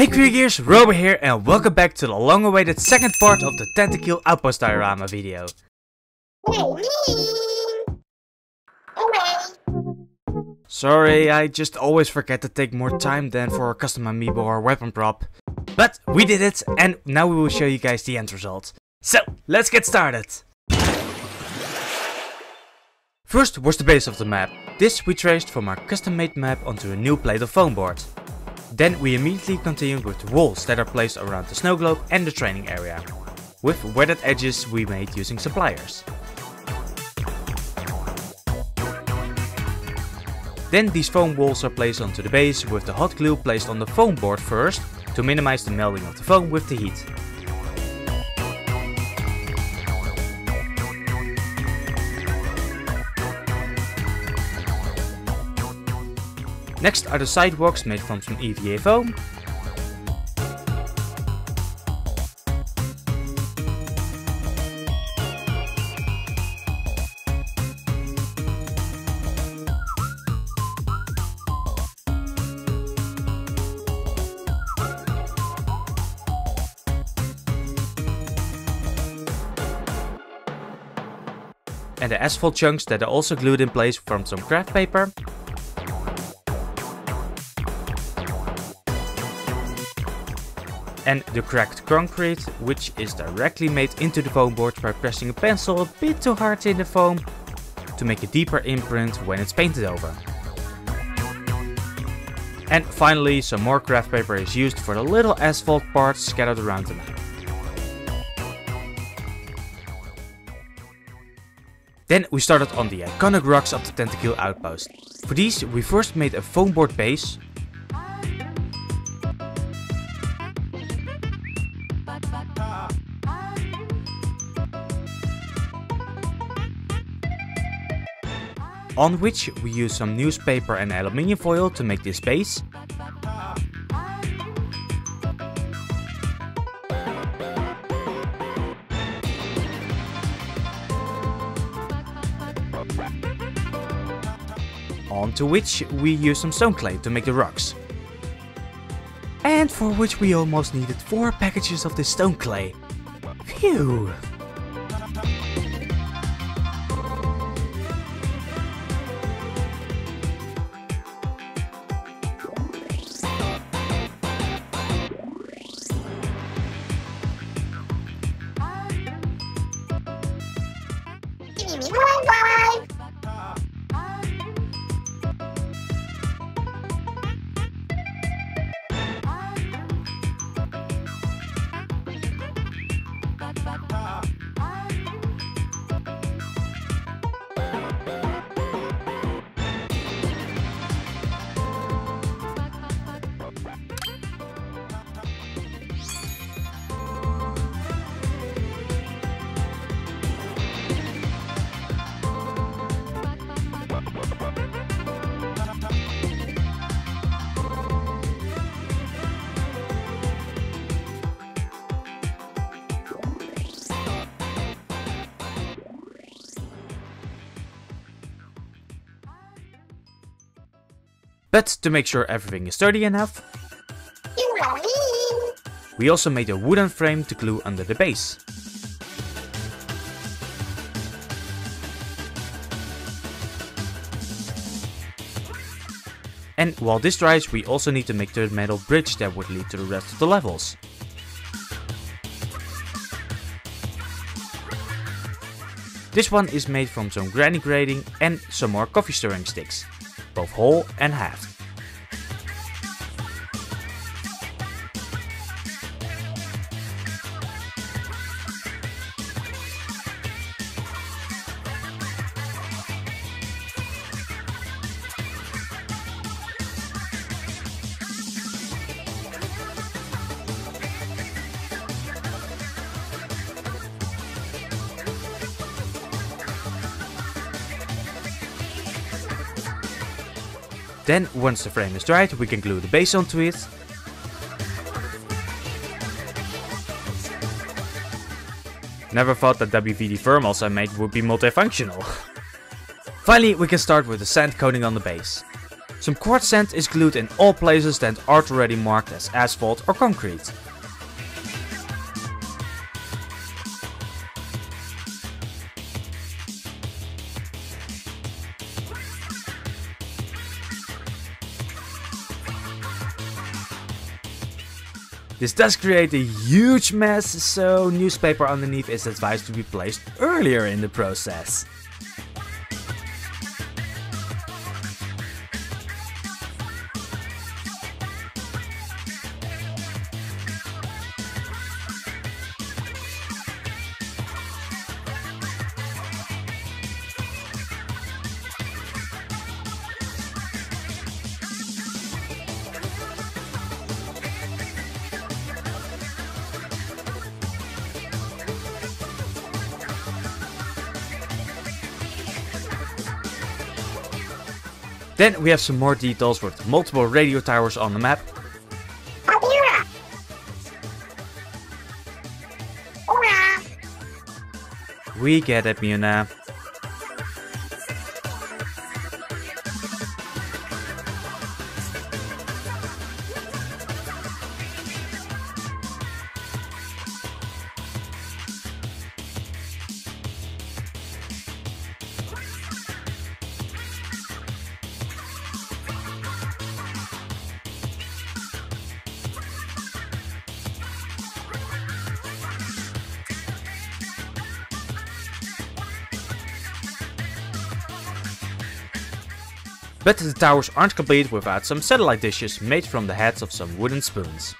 Hey Creagears, Robo here and welcome back to the long-awaited second part of the Tentacle Outpost diorama video. Sorry, I just always forget to take more time than for a custom amiibo or weapon prop. But we did it and now we will show you guys the end result. So, let's get started! First was the base of the map. This we traced from our custom-made map onto a new plate of foam board. Then we immediately continued with walls that are placed around the snow globe and the training area, with weathered edges we made using suppliers. Then these foam walls are placed onto the base with the hot glue placed on the foam board first to minimize the melting of the foam with the heat. Next are the sidewalks made from some EVA foam. And the asphalt chunks that are also glued in place from some craft paper. And the cracked concrete, which is directly made into the foam board by pressing a pencil a bit too hard in the foam to make a deeper imprint when it's painted over. And finally, some more craft paper is used for the little asphalt parts scattered around the map. Then we started on the iconic rocks of the Tentacle Outpost. For these, we first made a foam board base. On which we use some newspaper and aluminium foil to make this base. Onto which we use some stone clay to make the rocks. And for which we almost needed 4 packages of this stone clay. Phew! But to make sure everything is sturdy enough, we also made a wooden frame to glue under the base. And while this dries, we also need to make the metal bridge that would lead to the rest of the levels. This one is made from some granny grating and some more coffee stirring sticks. Both whole and half. Then, once the frame is dried, we can glue the base onto it. Never thought that WVD thermals I made would be multifunctional. Finally, we can start with the sand coating on the base. Some quartz sand is glued in all places that aren't already marked as asphalt or concrete. This does create a huge mess, so newspaper underneath is advised to be placed earlier in the process. Then we have some more details with multiple radio towers on the map. We get it, Muna. But the towers aren't complete without some satellite dishes made from the heads of some wooden spoons.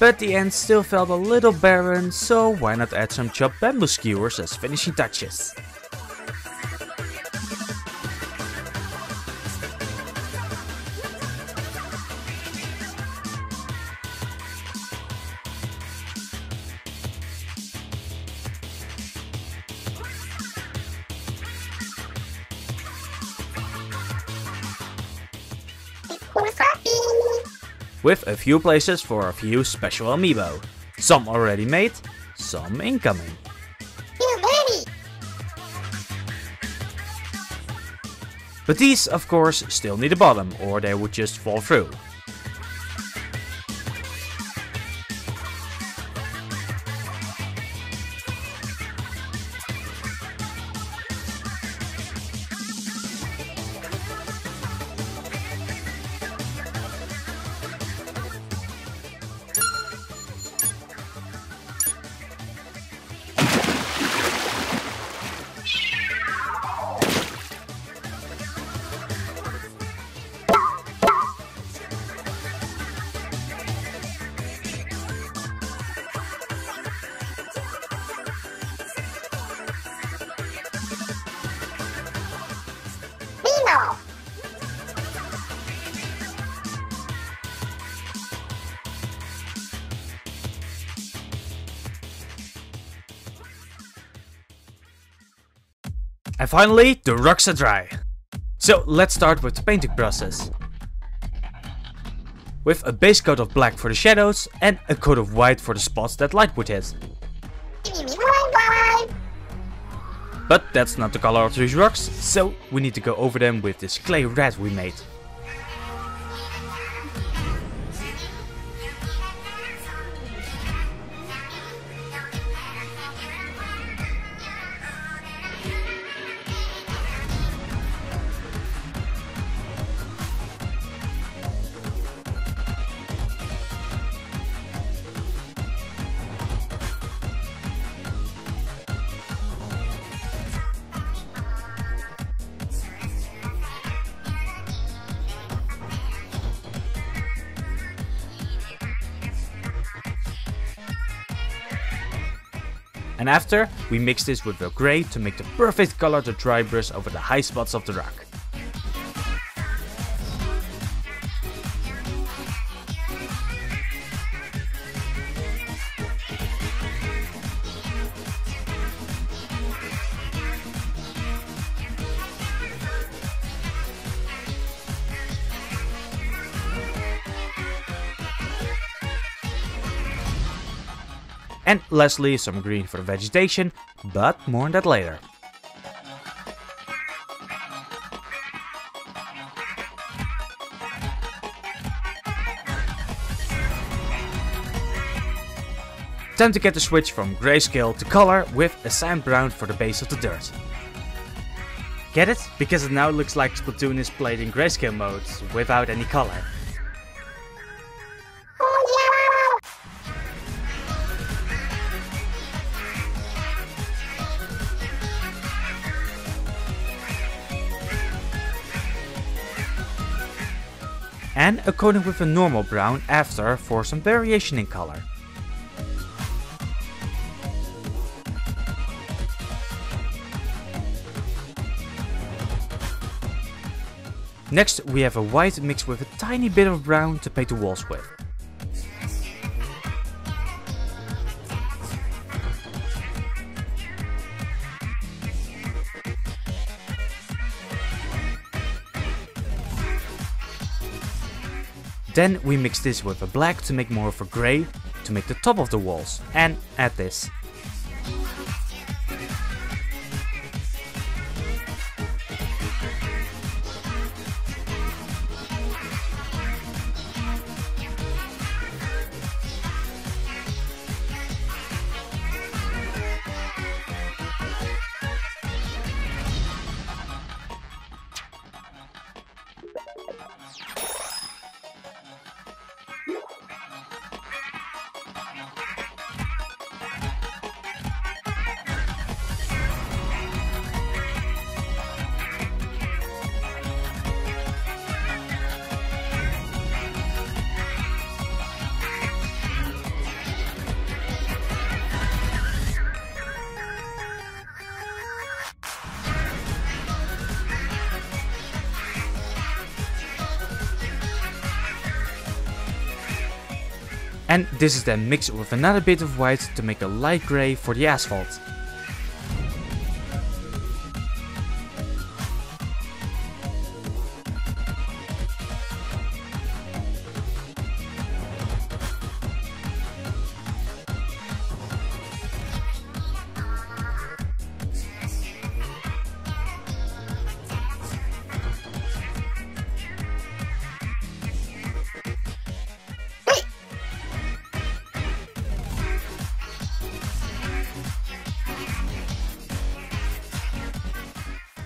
But the end still felt a little barren, so why not add some chopped bamboo skewers as finishing touches. With a few places for a few special Amiibo. Some already made, some incoming. But these, of course, still need a bottom, or they would just fall through. And finally, the rocks are dry. So let's start with the painting process. With a base coat of black for the shadows and a coat of white for the spots that light would hit. But that's not the color of these rocks, so we need to go over them with this clay red we made. And after, we mix this with the grey to make the perfect color to dry brush over the high spots of the rock. and lastly some green for vegetation, but more on that later. Time to get the switch from grayscale to color with a sand brown for the base of the dirt. Get it? Because it now looks like Splatoon is played in grayscale mode without any color. And a coating with a normal brown after for some variation in color. Next we have a white mixed with a tiny bit of brown to paint the walls with. Then we mix this with a black to make more of a grey to make the top of the walls, and add this. And this is then mixed with another bit of white to make a light grey for the asphalt.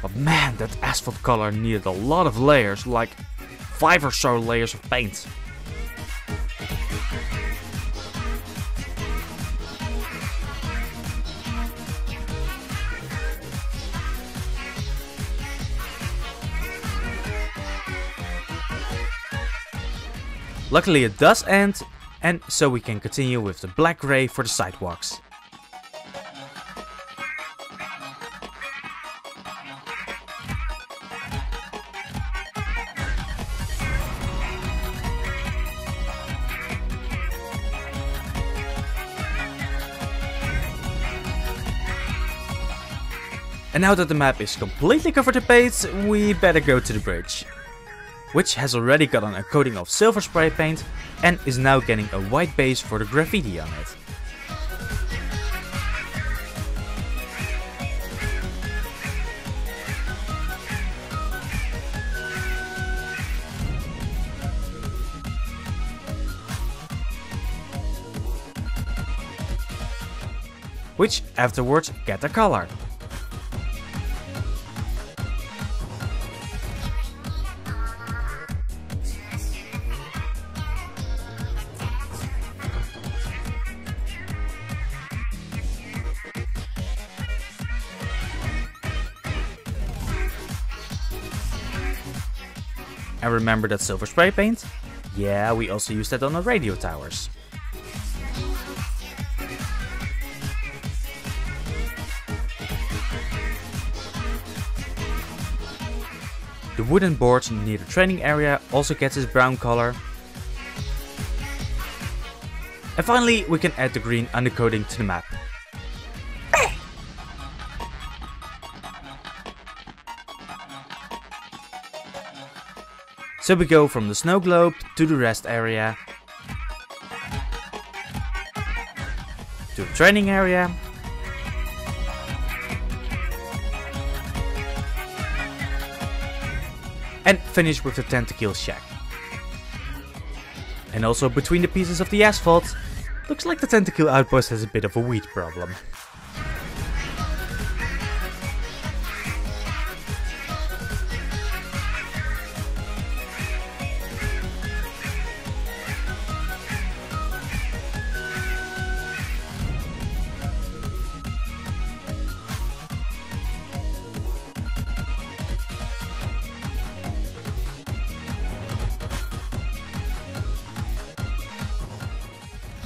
But man, that asphalt color needed a lot of layers, like 5 or so layers of paint. Luckily it does end, and so we can continue with the black grey for the sidewalks. And now that the map is completely covered in paint, we better go to the bridge, which has already gotten a coating of silver spray paint and is now getting a white base for the graffiti on it. Which afterwards get the color. And remember that silver spray paint? Yeah, we also use that on the radio towers. The wooden board near the training area also gets its brown color. And finally, we can add the green undercoating to the map. So we go from the snow globe to the rest area, to training area. And finish with the Tentacle Shack. And also between the pieces of the asphalt, looks like the Tentacle Outpost has a bit of a weed problem.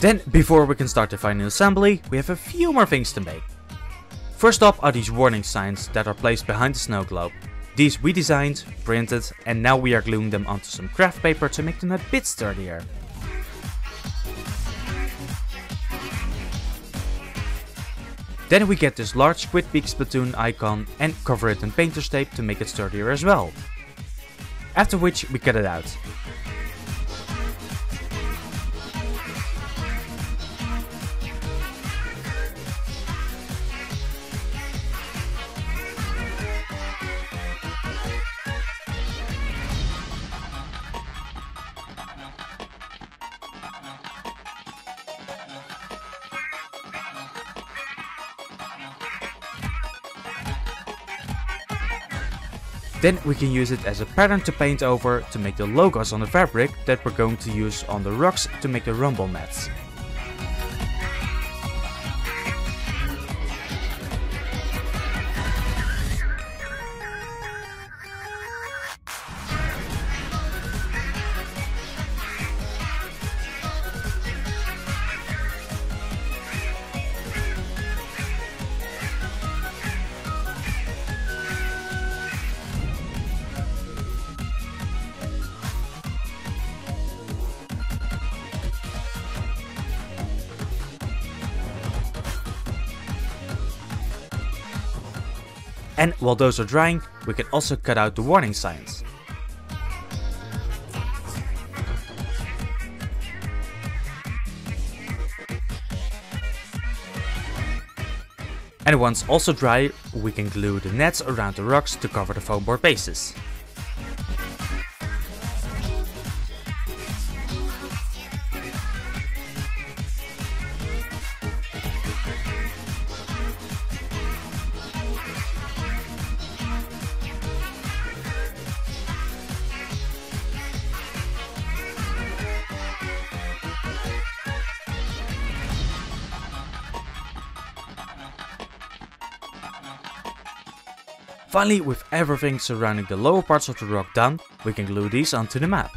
Then, before we can start the final assembly, we have a few more things to make. First up are these warning signs that are placed behind the snow globe. These we designed, printed, and now we are gluing them onto some craft paper to make them a bit sturdier. Then we get this large Squidbeak Splatoon icon and cover it in painter's tape to make it sturdier as well. After which we cut it out. Then we can use it as a pattern to paint over to make the logos on the fabric that we're going to use on the rocks to make the rumble mats. And while those are drying, we can also cut out the warning signs. And once also dry, we can glue the nets around the rocks to cover the foam board bases. Finally, with everything surrounding the lower parts of the rock done, we can glue these onto the map.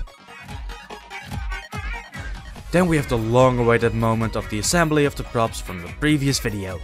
Then we have the long-awaited moment of the assembly of the props from the previous video.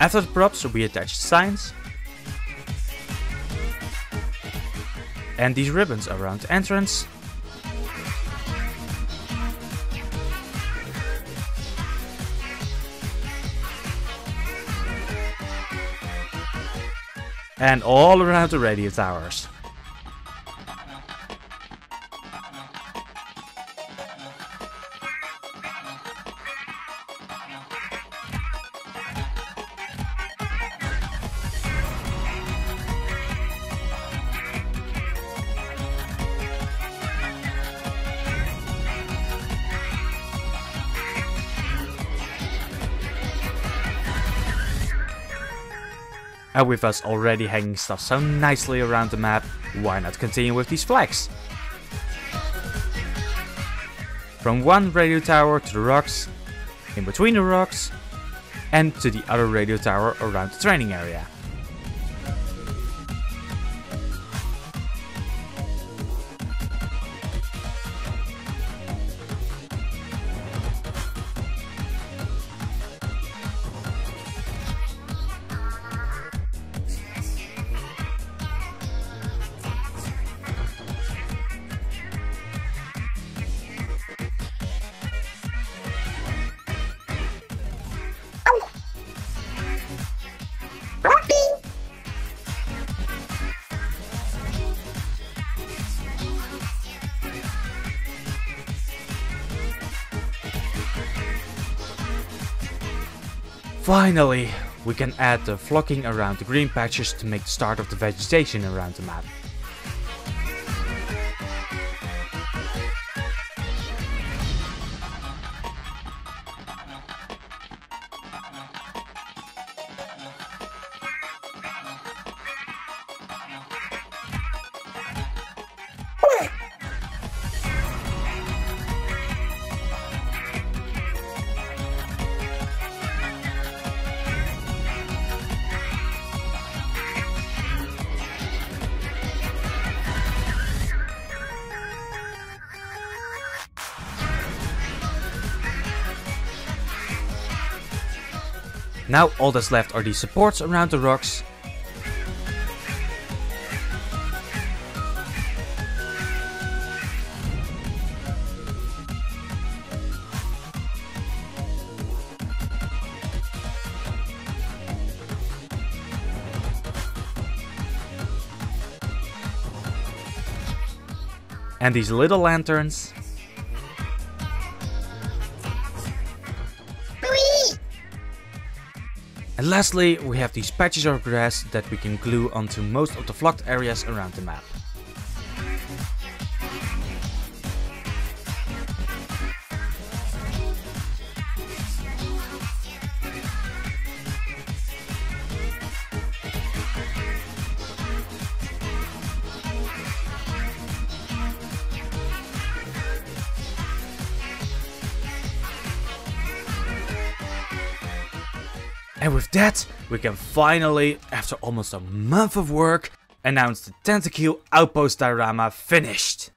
After the props, we attach signs and these ribbons around the entrance. And all around the radio towers. And with us already hanging stuff so nicely around the map, why not continue with these flags? From one radio tower to the rocks, in between the rocks, and to the other radio tower around the training area. Finally, we can add the flocking around the green patches to make the start of the vegetation around the map. Now all that's left are these supports around the rocks, and these little lanterns. And lastly, we have these patches of grass that we can glue onto most of the flocked areas around the map. And with that, we can finally, after almost a month of work, announce the Tentacle Outpost diorama finished!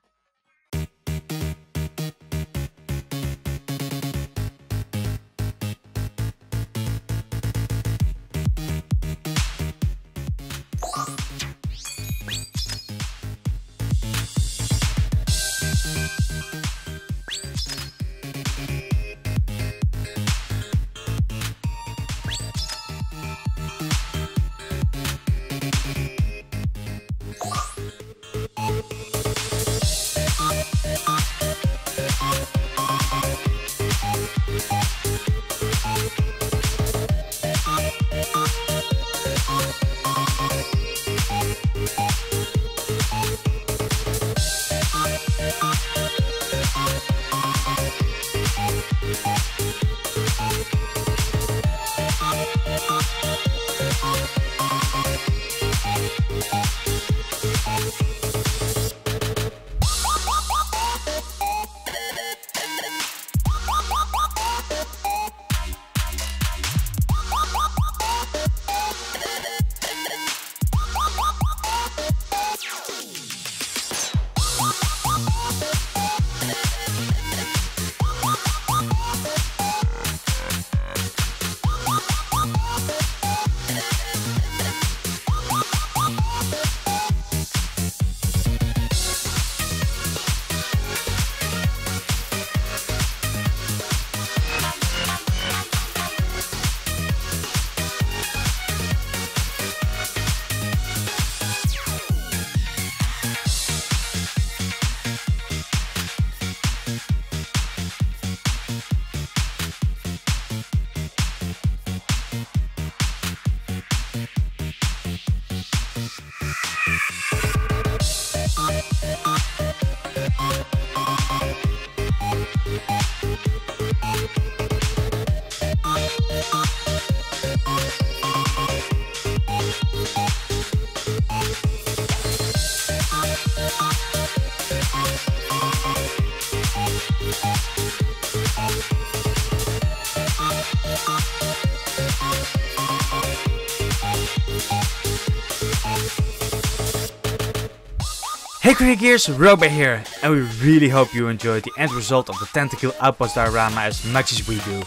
Hey Creagears, Robert here, and we really hope you enjoyed the end result of the Tentacle Outpost diorama as much as we do.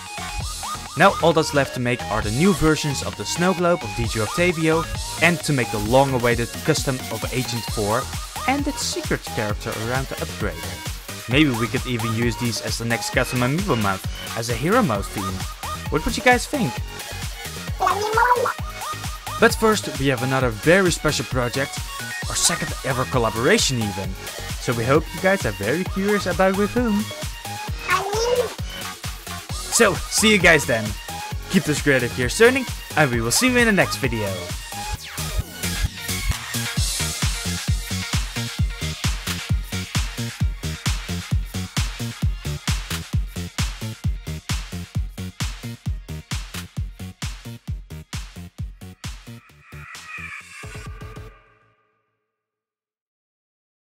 Now all that's left to make are the new versions of the snow globe of DJ Octavio, and to make the long awaited custom of Agent 4 and its secret character around the upgrader. Maybe we could even use these as the next custom Amiibo map, as a hero mode theme. What would you guys think? But first we have another very special project, our second ever collaboration even. So we hope you guys are very curious about with whom. So see you guys then. Keep those creative gears turning and we will see you in the next video.